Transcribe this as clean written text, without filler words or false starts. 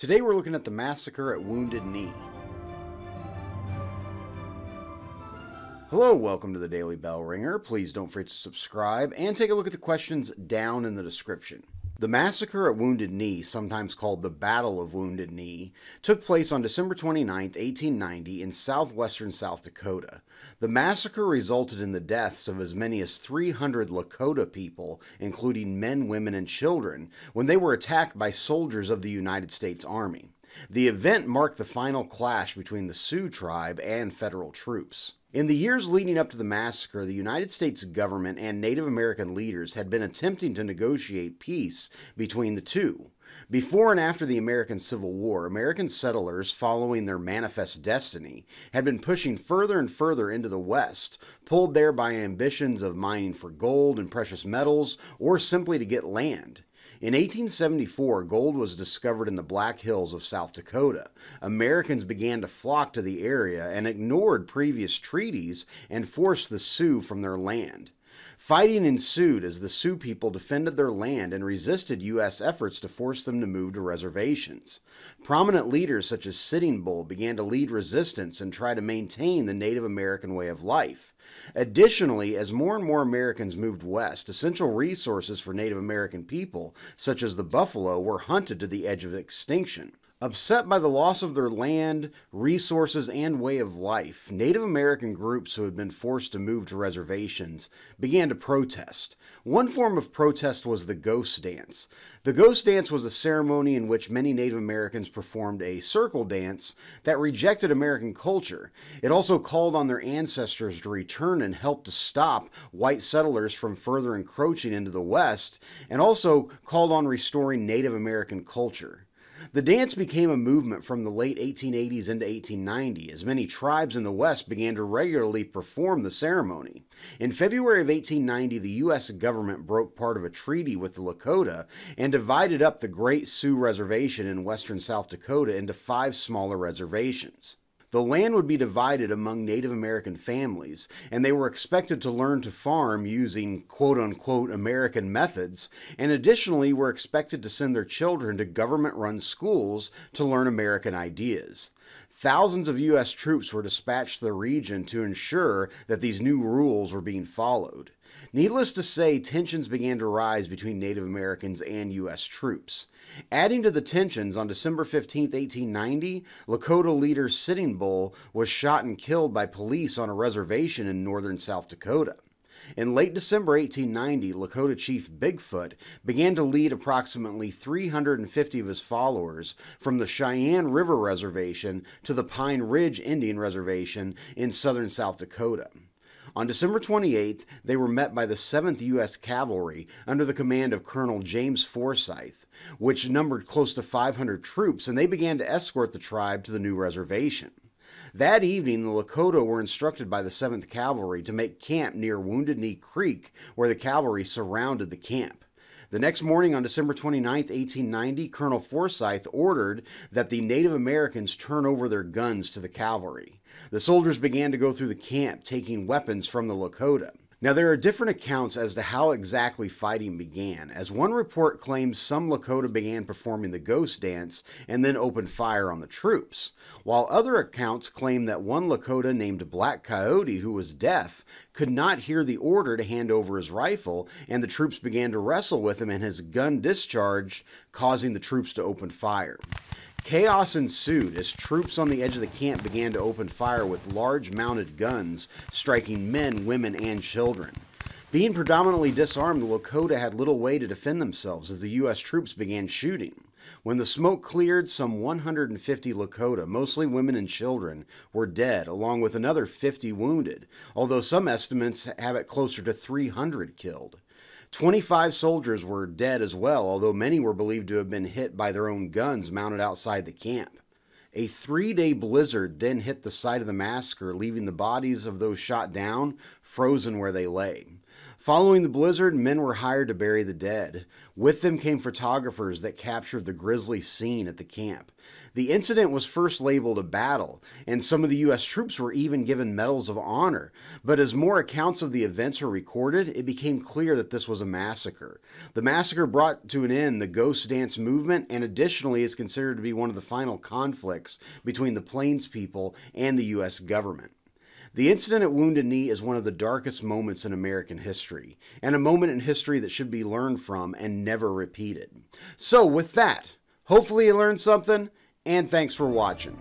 Today we're looking at the massacre at Wounded Knee. Hello, welcome to the Daily Bell Ringer. Please don't forget to subscribe and take a look at the questions down in the description. The massacre at Wounded Knee, sometimes called the Battle of Wounded Knee, took place on December 29, 1890 in southwestern South Dakota. The massacre resulted in the deaths of as many as 300 Lakota people, including men, women, and children, when they were attacked by soldiers of the United States Army. The event marked the final clash between the Sioux tribe and federal troops. In the years leading up to the massacre, the United States government and Native American leaders had been attempting to negotiate peace between the two. Before and after the American Civil War, American settlers, following their manifest destiny, had been pushing further and further into the West, pulled there by ambitions of mining for gold and precious metals, or simply to get land. In 1874, gold was discovered in the Black Hills of South Dakota. Americans began to flock to the area and ignored previous treaties and forced the Sioux from their land. Fighting ensued as the Sioux people defended their land and resisted U.S. efforts to force them to move to reservations. Prominent leaders such as Sitting Bull began to lead resistance and try to maintain the Native American way of life. Additionally, as more and more Americans moved west, essential resources for Native American people, such as the buffalo, were hunted to the edge of extinction. Upset by the loss of their land, resources, and way of life, Native American groups who had been forced to move to reservations began to protest. One form of protest was the Ghost Dance. The Ghost Dance was a ceremony in which many Native Americans performed a circle dance that rejected American culture. It also called on their ancestors to return and help to stop white settlers from further encroaching into the West, and also called on restoring Native American culture. The dance became a movement from the late 1880s into 1890, as many tribes in the West began to regularly perform the ceremony. In February of 1890, the U.S. government broke part of a treaty with the Lakota and divided up the Great Sioux Reservation in western South Dakota into 5 smaller reservations. The land would be divided among Native American families, and they were expected to learn to farm using quote-unquote American methods, and additionally were expected to send their children to government-run schools to learn American ideas. Thousands of U.S. troops were dispatched to the region to ensure that these new rules were being followed. Needless to say, tensions began to rise between Native Americans and U.S. troops. Adding to the tensions, on December 15, 1890, Lakota leader Sitting Bull was shot and killed by police on a reservation in northern South Dakota. In late December 1890, Lakota Chief Bigfoot began to lead approximately 350 of his followers from the Cheyenne River Reservation to the Pine Ridge Indian Reservation in southern South Dakota. On December 28th, they were met by the 7th U.S. Cavalry under the command of Colonel James Forsyth, which numbered close to 500 troops, and they began to escort the tribe to the new reservation. That evening, the Lakota were instructed by the 7th Cavalry to make camp near Wounded Knee Creek, where the cavalry surrounded the camp. The next morning, on December 29, 1890, Colonel Forsyth ordered that the Native Americans turn over their guns to the cavalry. The soldiers began to go through the camp, taking weapons from the Lakota. Now, there are different accounts as to how exactly fighting began, as one report claims some Lakota began performing the Ghost Dance and then opened fire on the troops, while other accounts claim that one Lakota named Black Coyote, who was deaf, could not hear the order to hand over his rifle, and the troops began to wrestle with him and his gun discharged, causing the troops to open fire. Chaos ensued as troops on the edge of the camp began to open fire with large mounted guns, striking men, women, and children. Being predominantly disarmed, the Lakota had little way to defend themselves as the U.S. troops began shooting. When the smoke cleared, some 150 Lakota, mostly women and children, were dead, along with another 50 wounded, although some estimates have it closer to 300 killed. 25 soldiers were dead as well, although many were believed to have been hit by their own guns mounted outside the camp. A 3-day blizzard then hit the site of the massacre, leaving the bodies of those shot down frozen where they lay. Following the blizzard, men were hired to bury the dead. With them came photographers that captured the grisly scene at the camp. The incident was first labeled a battle, and some of the U.S. troops were even given medals of honor. But as more accounts of the events were recorded, it became clear that this was a massacre. The massacre brought to an end the Ghost Dance movement, and additionally is considered to be one of the final conflicts between the Plains people and the U.S. government. The incident at Wounded Knee is one of the darkest moments in American history, and a moment in history that should be learned from and never repeated. So with that, hopefully you learned something, and thanks for watching.